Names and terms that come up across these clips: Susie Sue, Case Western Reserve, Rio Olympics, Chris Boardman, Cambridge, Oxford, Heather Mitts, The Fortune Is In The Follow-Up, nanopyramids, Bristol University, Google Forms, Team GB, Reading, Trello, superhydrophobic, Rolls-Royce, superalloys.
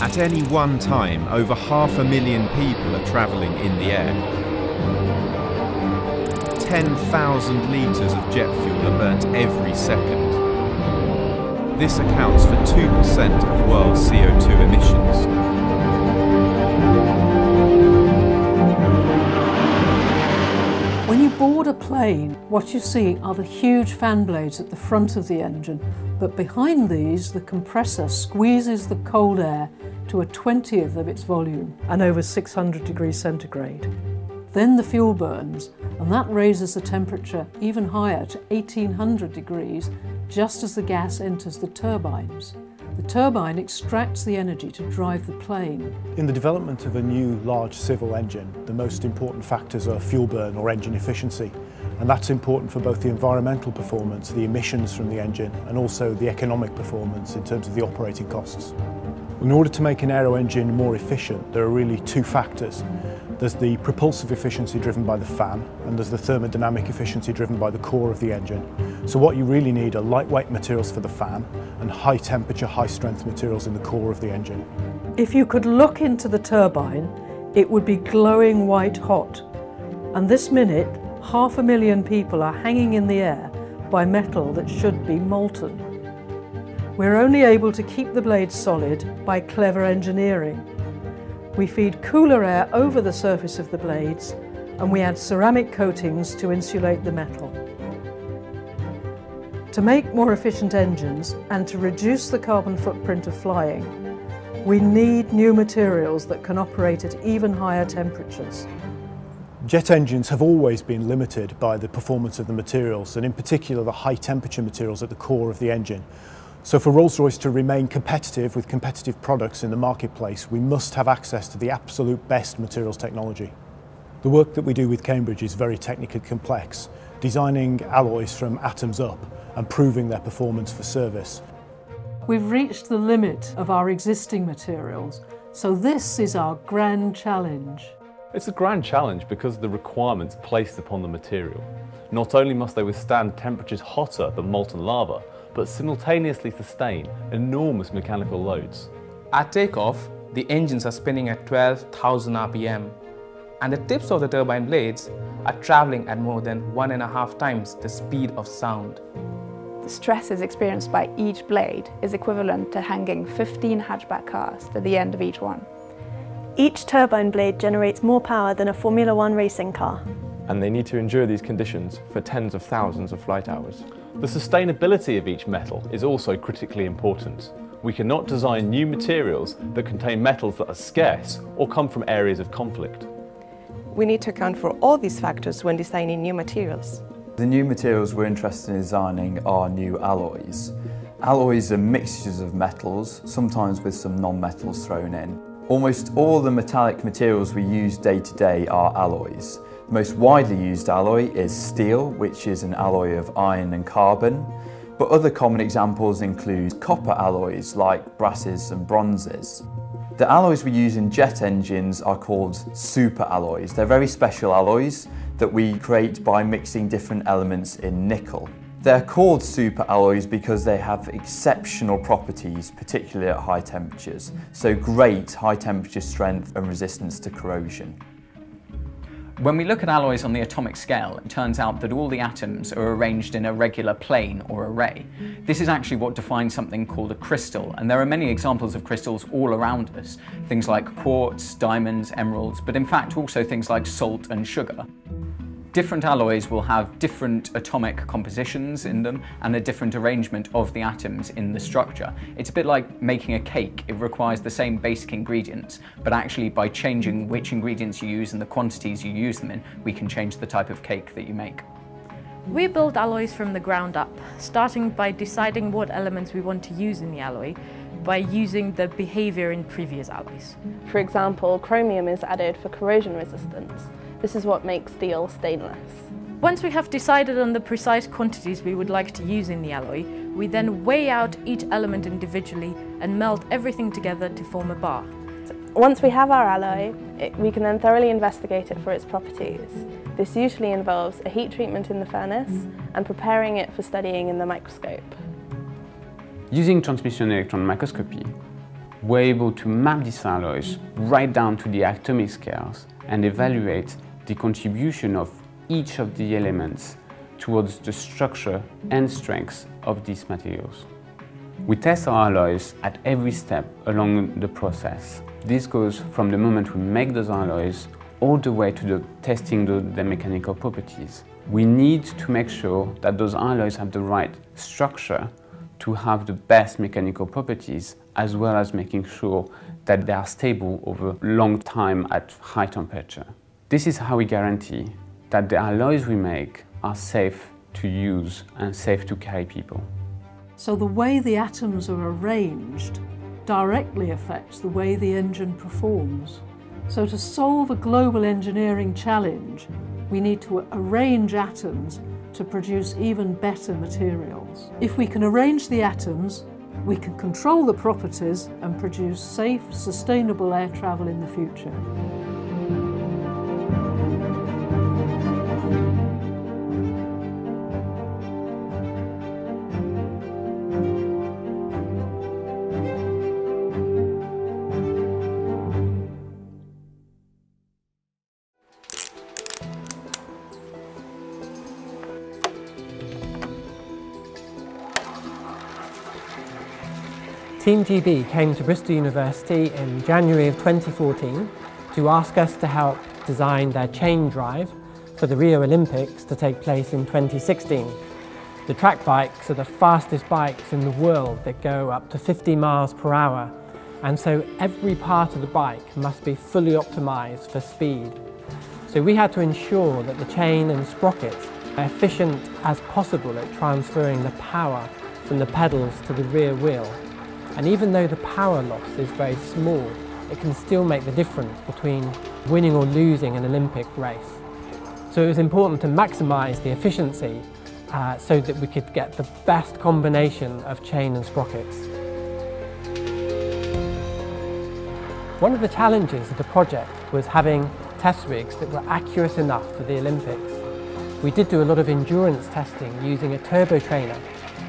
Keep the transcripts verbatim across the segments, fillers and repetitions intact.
At any one time, over half a million people are travelling in the air. ten thousand litres of jet fuel are burnt every second. This accounts for two percent of world C O two emissions. When you board a plane, what you see are the huge fan blades at the front of the engine, but behind these the compressor squeezes the cold air to a twentieth of its volume. And over six hundred degrees centigrade. Then the fuel burns, and that raises the temperature even higher to eighteen hundred degrees just as the gas enters the turbines. The turbine extracts the energy to drive the plane. In the development of a new large civil engine, the most important factors are fuel burn or engine efficiency, and that's important for both the environmental performance, the emissions from the engine, and also the economic performance in terms of the operating costs. In order to make an aero engine more efficient, there are really two factors. There's the propulsive efficiency driven by the fan, and there's the thermodynamic efficiency driven by the core of the engine. So what you really need are lightweight materials for the fan and high temperature, high strength materials in the core of the engine. If you could look into the turbine, it would be glowing white hot. And this minute, half a million people are hanging in the air by metal that should be molten. We're only able to keep the blades solid by clever engineering. We feed cooler air over the surface of the blades, and we add ceramic coatings to insulate the metal. To make more efficient engines and to reduce the carbon footprint of flying, we need new materials that can operate at even higher temperatures. Jet engines have always been limited by the performance of the materials, and in particular the high temperature materials at the core of the engine. So for Rolls-Royce to remain competitive with competitive products in the marketplace, we must have access to the absolute best materials technology. The work that we do with Cambridge is very technically complex, designing alloys from atoms up and proving their performance for service. We've reached the limit of our existing materials, so this is our grand challenge. It's a grand challenge because of the requirements placed upon the material. Not only must they withstand temperatures hotter than molten lava, but simultaneously sustain enormous mechanical loads. At takeoff, the engines are spinning at twelve thousand R P M, and the tips of the turbine blades are travelling at more than one and a half times the speed of sound. The stresses experienced by each blade is equivalent to hanging fifteen hatchback cars at the end of each one. Each turbine blade generates more power than a Formula One racing car. And they need to endure these conditions for tens of thousands of flight hours. The sustainability of each metal is also critically important. We cannot design new materials that contain metals that are scarce or come from areas of conflict. We need to account for all these factors when designing new materials. The new materials we're interested in designing are new alloys. Alloys are mixtures of metals, sometimes with some non-metals thrown in. Almost all the metallic materials we use day to day are alloys. The most widely used alloy is steel, which is an alloy of iron and carbon, but other common examples include copper alloys like brasses and bronzes. The alloys we use in jet engines are called superalloys. They're very special alloys that we create by mixing different elements in nickel. They're called superalloys because they have exceptional properties, particularly at high temperatures, so great high temperature strength and resistance to corrosion. When we look at alloys on the atomic scale, it turns out that all the atoms are arranged in a regular plane or array. This is actually what defines something called a crystal, and there are many examples of crystals all around us. Things like quartz, diamonds, emeralds, but in fact also things like salt and sugar. Different alloys will have different atomic compositions in them and a different arrangement of the atoms in the structure. It's a bit like making a cake. It requires the same basic ingredients, but actually by changing which ingredients you use and the quantities you use them in, we can change the type of cake that you make. We build alloys from the ground up, starting by deciding what elements we want to use in the alloy, by using the behaviour in previous alloys. For example, chromium is added for corrosion resistance. This is what makes steel stainless. Once we have decided on the precise quantities we would like to use in the alloy, we then weigh out each element individually and melt everything together to form a bar. Once we have our alloy, it, we can then thoroughly investigate it for its properties. This usually involves a heat treatment in the furnace and preparing it for studying in the microscope. Using transmission electron microscopy, we're able to map these alloys right down to the atomic scales and evaluate the contribution of each of the elements towards the structure and strengths of these materials. We test our alloys at every step along the process. This goes from the moment we make those alloys all the way to the testing the, the mechanical properties. We need to make sure that those alloys have the right structure to have the best mechanical properties, as well as making sure that they are stable over a long time at high temperature. This is how we guarantee that the alloys we make are safe to use and safe to carry people. So the way the atoms are arranged directly affects the way the engine performs. So to solve a global engineering challenge, we need to arrange atoms to produce even better materials. If we can arrange the atoms, we can control the properties and produce safe, sustainable air travel in the future. Team G B came to Bristol University in January of twenty fourteen to ask us to help design their chain drive for the Rio Olympics to take place in twenty sixteen. The track bikes are the fastest bikes in the world that go up to fifty miles per hour, and so every part of the bike must be fully optimised for speed. So we had to ensure that the chain and sprockets are efficient as possible at transferring the power from the pedals to the rear wheel. And even though the power loss is very small, it can still make the difference between winning or losing an Olympic race. So it was important to maximise the efficiency uh, so that we could get the best combination of chain and sprockets. One of the challenges of the project was having test rigs that were accurate enough for the Olympics. We did do a lot of endurance testing using a turbo trainer,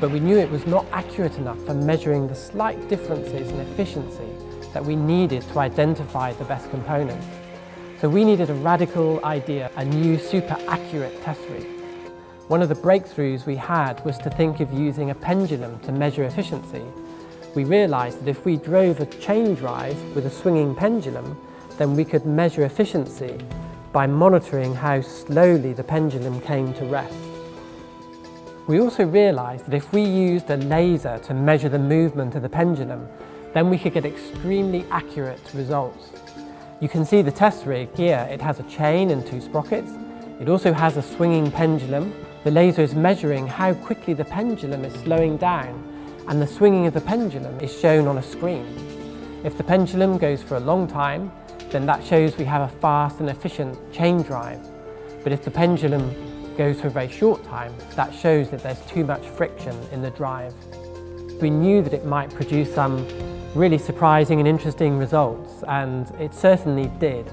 but we knew it was not accurate enough for measuring the slight differences in efficiency that we needed to identify the best component. So we needed a radical idea, a new super accurate test rig. One of the breakthroughs we had was to think of using a pendulum to measure efficiency. We realised that if we drove a chain drive with a swinging pendulum, then we could measure efficiency by monitoring how slowly the pendulum came to rest. We also realised that if we used a laser to measure the movement of the pendulum, then we could get extremely accurate results. You can see the test rig here. It has a chain and two sprockets. It also has a swinging pendulum. The laser is measuring how quickly the pendulum is slowing down, and the swinging of the pendulum is shown on a screen. If the pendulum goes for a long time, then that shows we have a fast and efficient chain drive. But if the pendulum goes for a very short time, that shows that there's too much friction in the drive. We knew that it might produce some really surprising and interesting results, and it certainly did.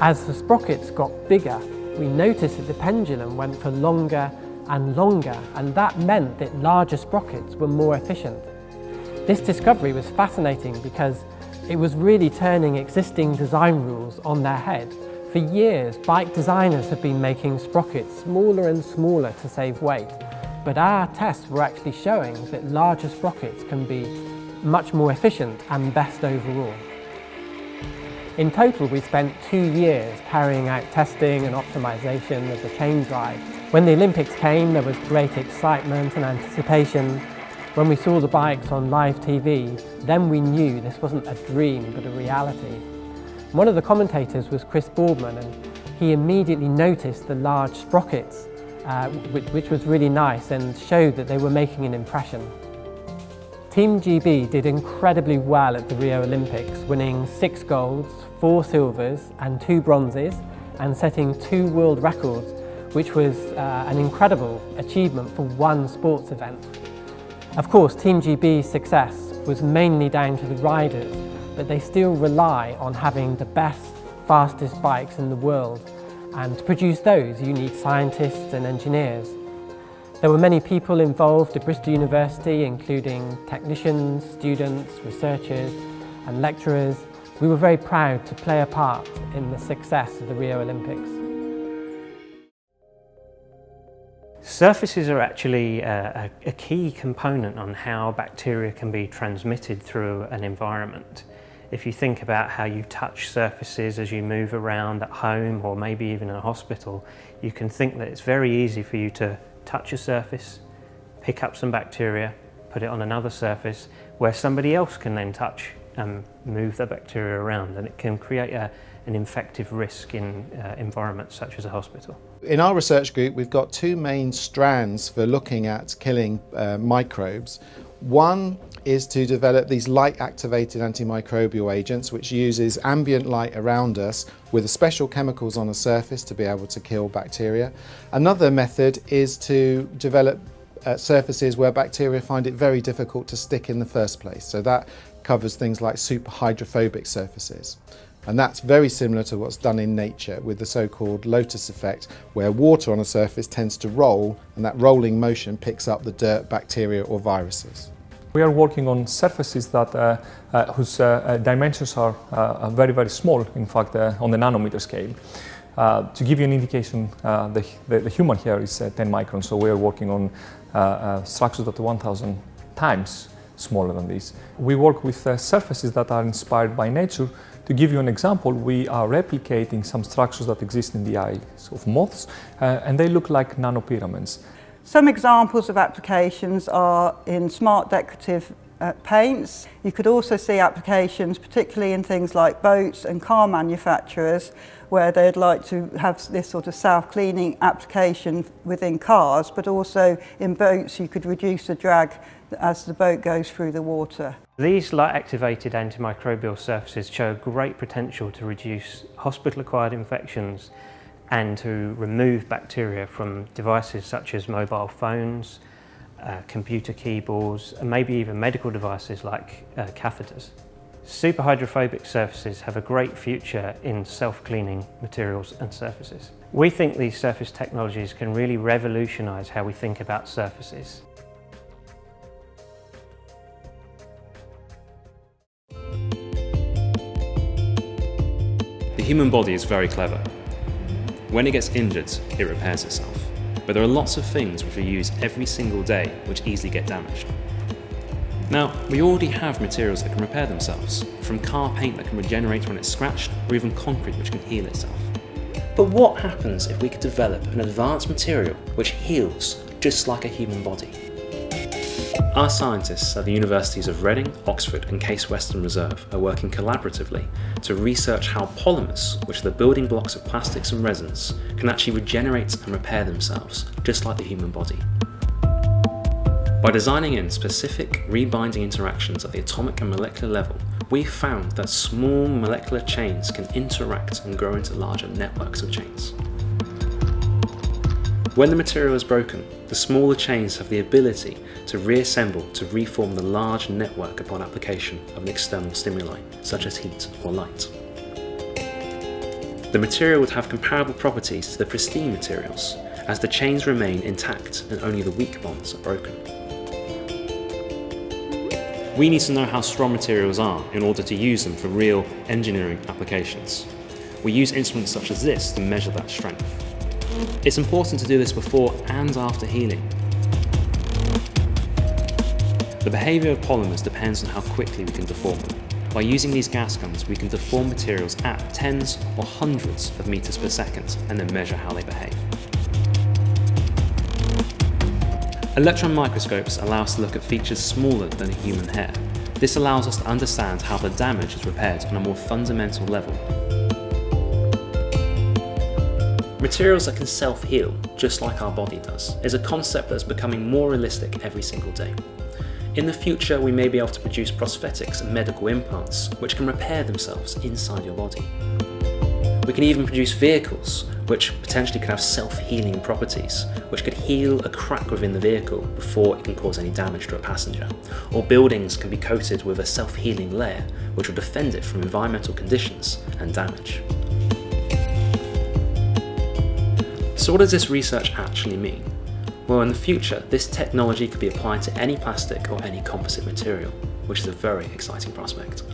As the sprockets got bigger, we noticed that the pendulum went for longer and longer, and that meant that larger sprockets were more efficient. This discovery was fascinating because it was really turning existing design rules on their head. For years, bike designers have been making sprockets smaller and smaller to save weight, but our tests were actually showing that larger sprockets can be much more efficient and best overall. In total, we spent two years carrying out testing and optimisation of the chain drive. When the Olympics came, there was great excitement and anticipation. When we saw the bikes on live T V, then we knew this wasn't a dream but a reality. One of the commentators was Chris Boardman, and he immediately noticed the large sprockets, uh, which, which was really nice and showed that they were making an impression. Team G B did incredibly well at the Rio Olympics, winning six golds, four silvers and two bronzes, and setting two world records, which was uh, an incredible achievement for one sports event. Of course, Team G B's success was mainly down to the riders, but they still rely on having the best, fastest bikes in the world, and to produce those you need scientists and engineers. There were many people involved at Bristol University, including technicians, students, researchers, and lecturers, we were very proud to play a part in the success of the Rio Olympics. Surfaces are actually a, a key component on how bacteria can be transmitted through an environment. If you think about how you touch surfaces as you move around at home or maybe even in a hospital, you can think that it's very easy for you to touch a surface, pick up some bacteria, put it on another surface where somebody else can then touch and move the bacteria around, and it can create a, an infective risk in uh, environments such as a hospital. In our research group, we've got two main strands for looking at killing uh, microbes. One is to develop these light-activated antimicrobial agents, which uses ambient light around us with special chemicals on a surface to be able to kill bacteria. Another method is to develop uh, surfaces where bacteria find it very difficult to stick in the first place. So that covers things like super hydrophobic surfaces. And that's very similar to what's done in nature with the so-called lotus effect, where water on a surface tends to roll, and that rolling motion picks up the dirt, bacteria or viruses. We are working on surfaces that, uh, uh, whose uh, dimensions are uh, very, very small, in fact, uh, on the nanometer scale. Uh, to give you an indication, uh, the, the, the human hair is uh, ten microns, so we are working on uh, uh, structures that are one thousand times smaller than this. We work with uh, surfaces that are inspired by nature. To give you an example, we are replicating some structures that exist in the eyes of moths, uh, and they look like nanopyramids. Some examples of applications are in smart decorative uh, paints. You could also see applications particularly in things like boats and car manufacturers, where they'd like to have this sort of self-cleaning application within cars, but also in boats you could reduce the drag as the boat goes through the water. These light-activated antimicrobial surfaces show great potential to reduce hospital-acquired infections and to remove bacteria from devices such as mobile phones, uh, computer keyboards, and maybe even medical devices like uh, catheters. Superhydrophobic surfaces have a great future in self-cleaning materials and surfaces. We think these surface technologies can really revolutionise how we think about surfaces. The human body is very clever. When it gets injured, it repairs itself. But there are lots of things which we use every single day which easily get damaged. Now, we already have materials that can repair themselves, from car paint that can regenerate when it's scratched, or even concrete which can heal itself. But what happens if we could develop an advanced material which heals just like a human body? Our scientists at the universities of Reading, Oxford and Case Western Reserve are working collaboratively to research how polymers, which are the building blocks of plastics and resins, can actually regenerate and repair themselves, just like the human body. By designing in specific rebinding interactions at the atomic and molecular level, we found that small molecular chains can interact and grow into larger networks of chains. When the material is broken, the smaller chains have the ability to reassemble to reform the large network upon application of an external stimuli, such as heat or light. The material would have comparable properties to the pristine materials, as the chains remain intact and only the weak bonds are broken. We need to know how strong materials are in order to use them for real engineering applications. We use instruments such as this to measure that strength. It's important to do this before and after healing. The behaviour of polymers depends on how quickly we can deform them. By using these gas guns, we can deform materials at tens or hundreds of metres per second and then measure how they behave. Electron microscopes allow us to look at features smaller than a human hair. This allows us to understand how the damage is repaired on a more fundamental level. Materials that can self-heal, just like our body does, is a concept that's becoming more realistic every single day. In the future, we may be able to produce prosthetics and medical implants, which can repair themselves inside your body. We can even produce vehicles, which potentially could have self-healing properties, which could heal a crack within the vehicle before it can cause any damage to a passenger. Or buildings can be coated with a self-healing layer, which will defend it from environmental conditions and damage. So what does this research actually mean? Well, in the future, this technology could be applied to any plastic or any composite material, which is a very exciting prospect.